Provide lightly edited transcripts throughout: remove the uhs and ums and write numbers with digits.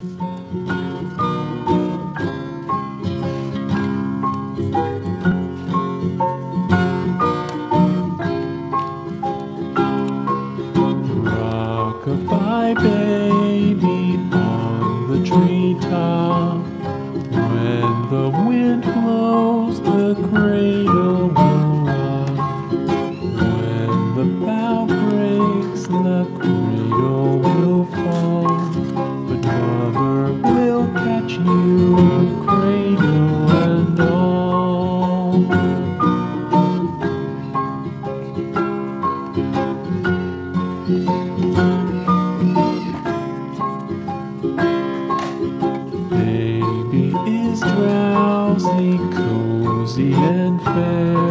Rock-a-bye, baby, on the treetop. When the wind blows, the cradle will rock. When the bough breaks, the cradle will fall. But mother will catch you, cradle and all. Baby is drowsy, cozy and fair.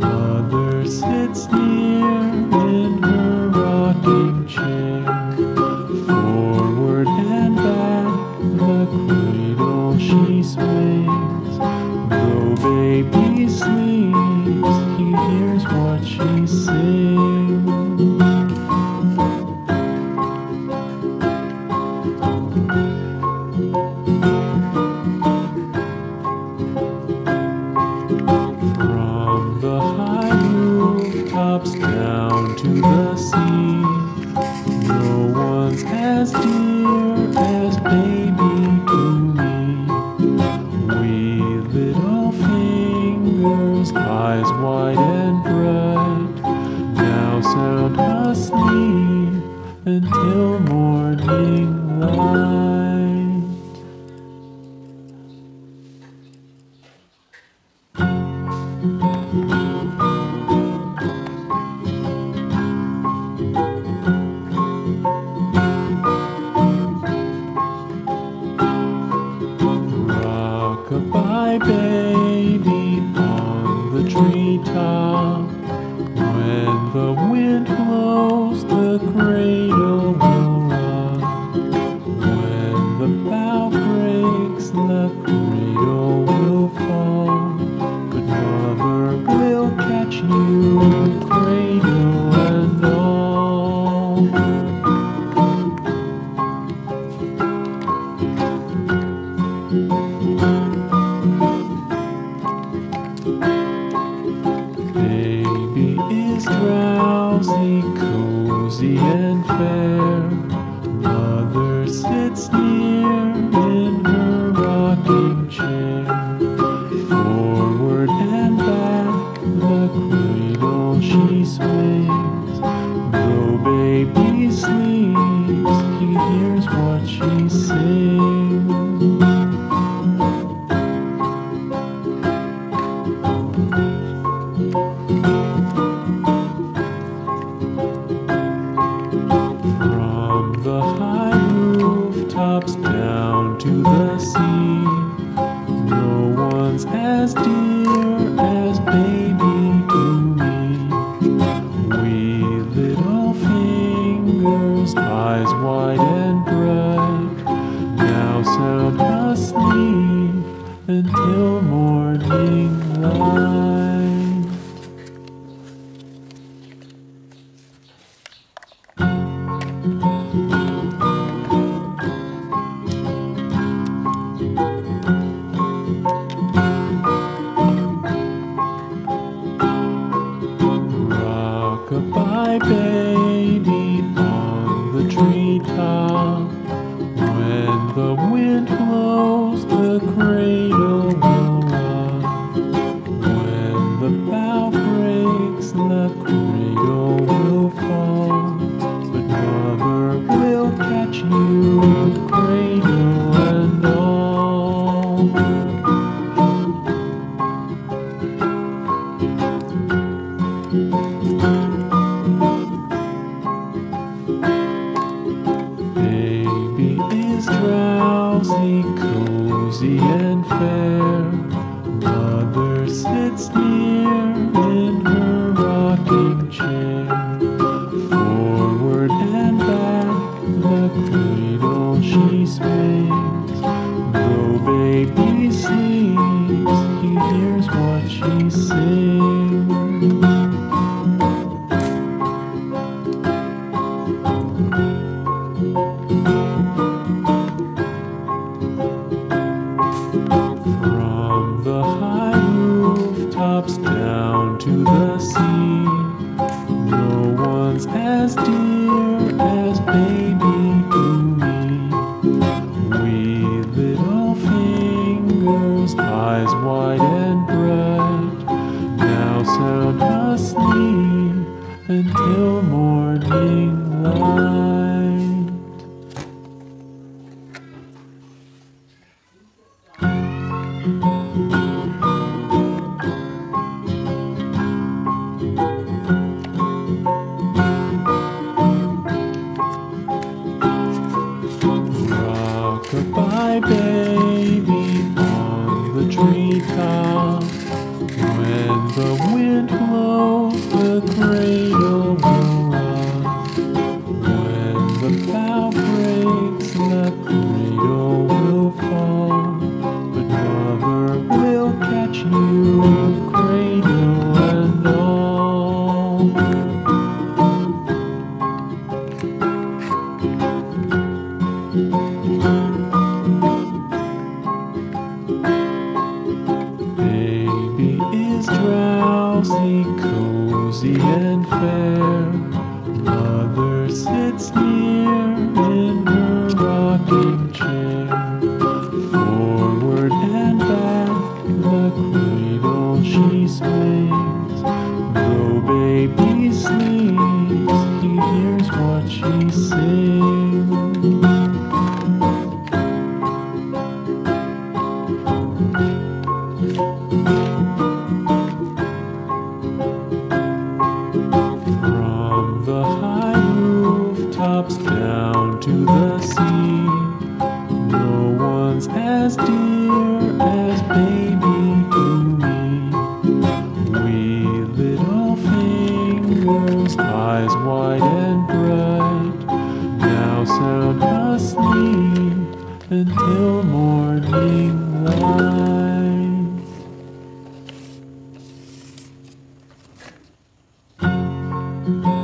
Mother sits near in her rocking chair. Forward and back, the cradle she swings. Though baby sleeps, he hears what she sings. From the high rooftops down to the sea, no one's as dear as baby to me. We little fingers, eyes wide and bright, now sound asleep until morning light. Rock-a-bye, baby, on the treetop. When the wind blows, the cradle will rock. When the bough breaks, the cradle will fall. But mother will catch you, cradle and all. Baby is drowsy, cozy and fair. Mother sits near in her rocking chair. Forward and back, the cradle she swings. Though baby sleeps, he hears what she sings. From the high rooftops down to the sea, no one's as dear as baby to me. We little fingers, eyes wide and bright, now sound asleep until morning light. Rock-a-bye, baby, on the treetop. When the wind blows, the cradle will rock. When the bough breaks, the cradle will fall. But mother will catch you, cradle and all. Baby is drowsy, cozy and fair. Mother sits near in her rocking chair. Forward and back, the cradle she swings. Though baby sleeps, he hears what she sings. eyes wide and bright. Now sound asleep until morning light. Rock-a-bye, baby, on the treetop. When the wind blows, the cradle will rock. When the bough breaks, the cradle will fall. But mother will catch you, cradle and all. Baby is drowsy, cozy and fair. Mother sits near in her rocking chair. Forward and back, the cradle she swings. Though baby sleeps, he hears what she sings. From the high rooftops down to the sea, no one's as dear as baby to me. Wee little fingers, eyes wide and bright, now sound asleep until morning light. Thank you.